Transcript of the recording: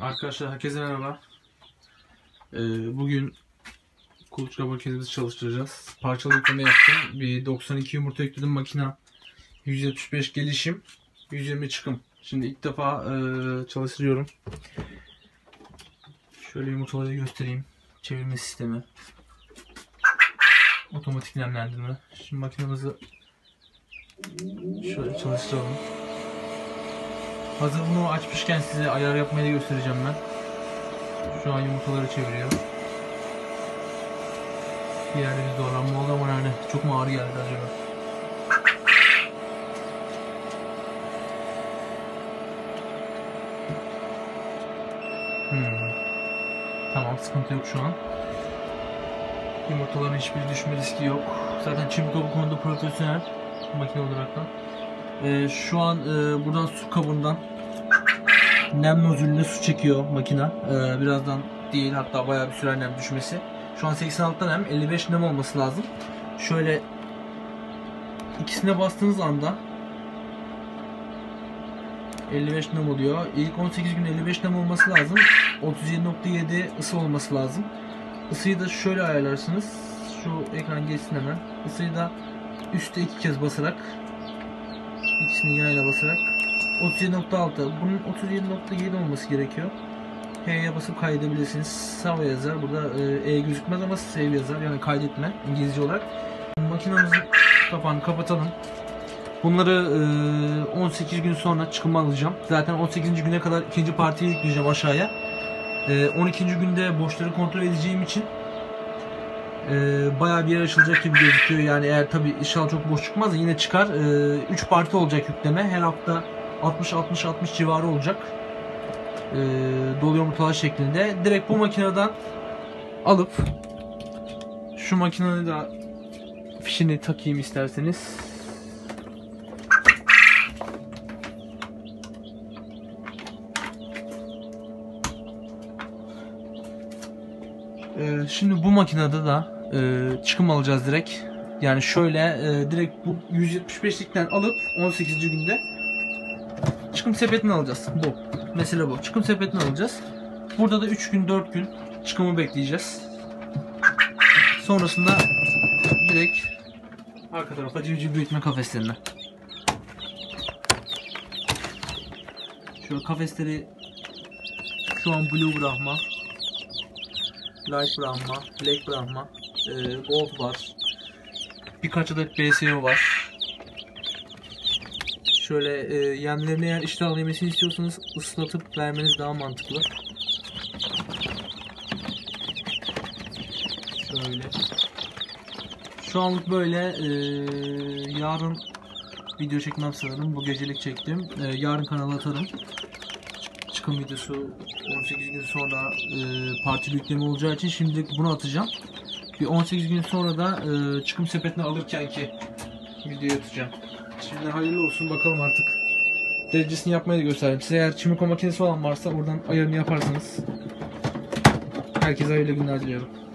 Arkadaşlar herkese merhaba. Bugün kuluçka makinemizi çalıştıracağız. Parçalı yükleme yaptım. Bir 92 yumurta yükledim makina. 175 gelişim, 120 çıkım. Şimdi ilk defa çalıştırıyorum. Şöyle yumurtaları göstereyim. Çevirme sistemi. Otomatik nemlendirme. Şimdi makinemizi şöyle çalıştıralım. Hazır bunu açmışken size ayar yapmayı da göstereceğim ben. Şu an yumurtaları çeviriyor. Bir yerde bir zorlanma oldu ama yani çok mu ağır geldi acaba? Tamam, sıkıntı yok şu an. Yumurtaların hiçbir düşme riski yok. Zaten Çimuka bu konuda profesyonel makine olarak da. Şu an buradan su kabından nem nozülüne su çekiyor makina. Birazdan değil, hatta bayağı bir süre nem düşmesi. Şu an 86'dan nem, 55 nem olması lazım. Şöyle ikisine bastığınız anda 55 nem oluyor. İlk 18 gün 55 nem olması lazım. 37.7 ısı olması lazım. Isıyı da şöyle ayarlarsınız. Şu ekran geçsin hemen. Isıyı da üstte iki kez basarak, İkisini yayla basarak 37.6, bunun 37.7 olması gerekiyor. H'ye basıp kaydedebilirsiniz. Save yazar. Burada E gözükmez ama save yazar. Yani kaydetme İngilizce olarak. Makinamızın kapağını kapatalım. Bunları 18 gün sonra çıkıma alacağım. Zaten 18. güne kadar ikinci partiyi yükleyeceğim aşağıya. 12. günde boşları kontrol edeceğim için bayağı bir yer açılacak gibi gözüküyor. Yani eğer tabi inşallah çok boş çıkmaz da yine çıkar. 3 parti olacak yükleme. Her hafta 60-60-60 civarı olacak. Dolu yumurtalar şeklinde. Direkt bu makineden alıp şu makinenin de fişini takayım isterseniz. Şimdi bu makinede de çıkım alacağız direkt. Yani şöyle direkt bu 175'likten alıp 18. günde çıkım sepetini alacağız. Bu. Mesele bu. Çıkım sepetini alacağız. Burada da 3 gün 4 gün çıkımı bekleyeceğiz. Sonrasında direkt arka tarafa civciv büyütme kafeslerine. Şöyle kafesleri şu an Blue Brahma, Light Brahma, Black Brahma, Gold var. Birkaç adet BSO var. Şöyle yemlerini eğer iştahla yemesini istiyorsanız ıslatıp vermeniz daha mantıklı. Şöyle. Şu anlık böyle. Yarın video çekmem sanırım. Bu gecelik çektim. Yarın kanala atarım. Çıkım videosu 18 gün sonra parti yükleme olacağı için şimdilik bunu atacağım. Bir 18 gün sonra da çıkım sepetini alırken ki videoyu atacağım. Şimdi hayırlı olsun, bakalım artık. Derecesini yapmayı da göstereyim size. Eğer Çimuka makinesi olan varsa oradan ayarını yaparsanız. Herkese hayırlı günler diliyorum.